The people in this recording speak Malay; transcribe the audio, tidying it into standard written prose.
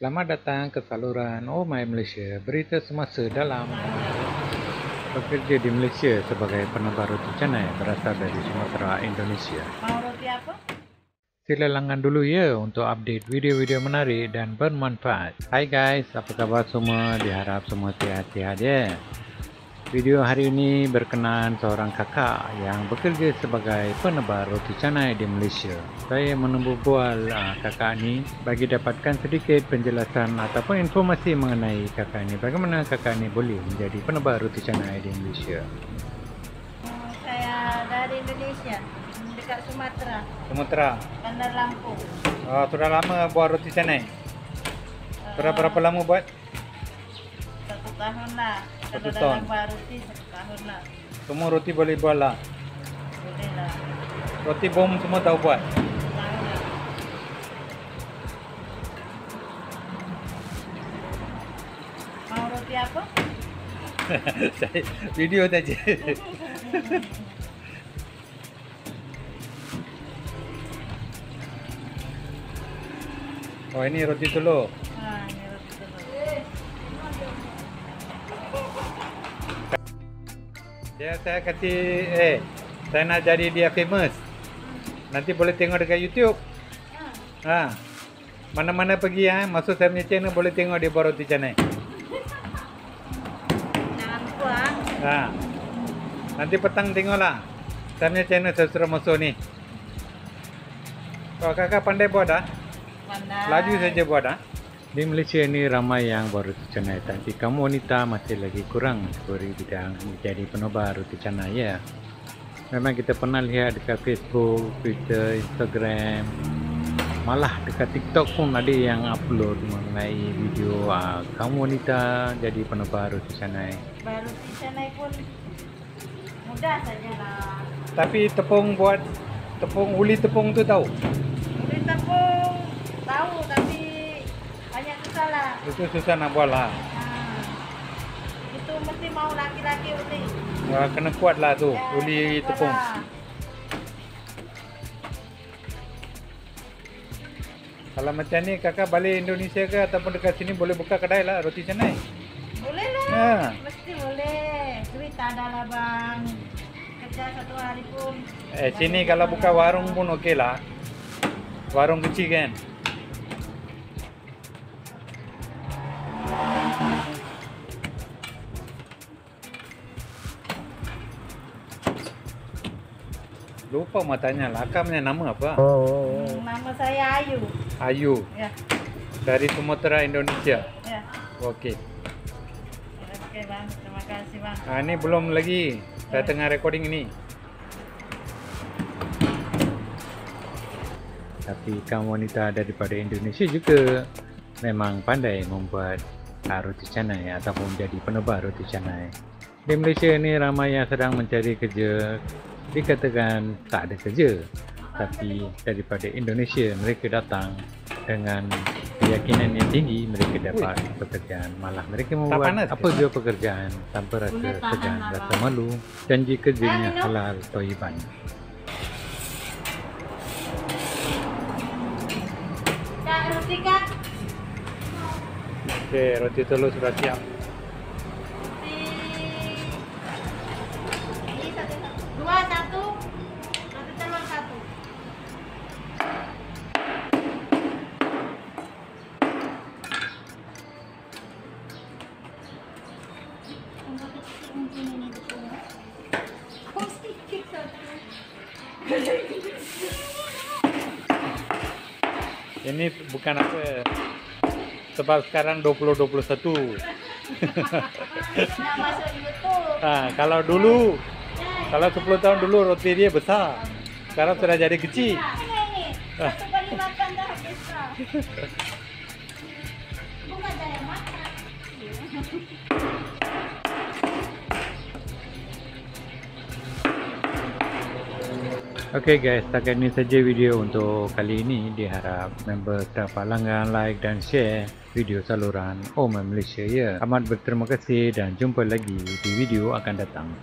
Selamat datang ke saluran Oh My Malaysia, berita semasa dalam pekerja di Malaysia sebagai penabar roti canai berasal dari Sumatera, Indonesia. Mau roti apa? Sila langgan dulu ya untuk update video-video menarik dan bermanfaat. Hai guys, apa khabar semua? Diharap semua sihat-sihat ya. Video hari ini berkenaan seorang kakak yang bekerja sebagai penebar roti canai di Malaysia. Saya menemu bual kakak ni bagi dapatkan sedikit penjelasan ataupun informasi mengenai kakak ni. Bagaimana kakak ni boleh menjadi penebar roti canai di Malaysia? Saya dari Indonesia, dekat Sumatera. Sumatera? Bandar Lampung. Sudah lama buat roti canai? Sudah berapa lama buat? 1 tahun lah. Kalau dalam buat roti 1 tahun lah. Semua roti boleh buat lah? Boleh lah. Roti bom semua tahu buat? Tahu lah. Mau roti apa? Video tak je. Oh, ini roti telur? Ini roti telur. Ya, saya kata, saya nak jadi dia famous. Nanti boleh tengok dekat YouTube. Mana-mana pergi masuk saya punya channel, boleh tengok dia buat roti canai. Jangan lupa. Nanti petang tengoklah. Saya punya channel saya suruh masuk ni. Kalau kakak pandai buat dah? Pandai. Laju saja buat dah. Di Malaysia ini ramai yang buat roti canai, tapi kaum wanita masih lagi kurang seperti bidang menjadi penebar roti canai ya. Memang kita pernah lihat dekat Facebook, Twitter, Instagram, malah dekat TikTok pun ada yang upload mengenai video kaum wanita jadi penebar roti canai. Penebar roti canai pun mudah sajalah. Tapi tepung buat tepung uli tepung tu tahu? Uli tepung tahu tapi itu susah nak buat lah. Itu mesti mau laki-laki uli. Kena kuat lah tu, uli tepung lah. Kalau macam ni kakak balik Indonesia ke ataupun dekat sini boleh buka kedai lah roti canai? Boleh lah, mesti boleh. Duit tak ada lah bang. Kerja 1 hari pun sini kalau buka warung pun okey lah. Warung kecil kan? Lupa mau tanya lah, akak punya nama apa? Nama saya Ayu. Ayu? Ya. Dari Sumatera, Indonesia? Ya. Okey. Okey bang, terima kasih bang. Ini belum lagi, saya tengah recording ini. Tapi kaum wanita daripada Indonesia juga memang pandai membuat roti canai ataupun jadi penebar roti canai. Di Malaysia ini ramai yang sedang mencari kerja. Dikatakan tak ada kerja, tapi daripada Indonesia mereka datang dengan keyakinan yang tinggi mereka dapat pekerjaan. Malah mereka membuat apa jua pekerjaan tanpa rasa segan, rasa malu. Janji kerjanya halal toyiban. Okey, roti telur sudah siap. Ini bukan apa, sebab sekarang 2021. Kalau dulu, kalau 10 tahun dulu roti dia besar, sekarang sudah jadi kecil. Okey guys, setakat ini saja video untuk kali ini. Diharap member dapat langgan, like dan share video saluran Oh My Malaysia ya. Amat berterima kasih dan jumpa lagi di video akan datang.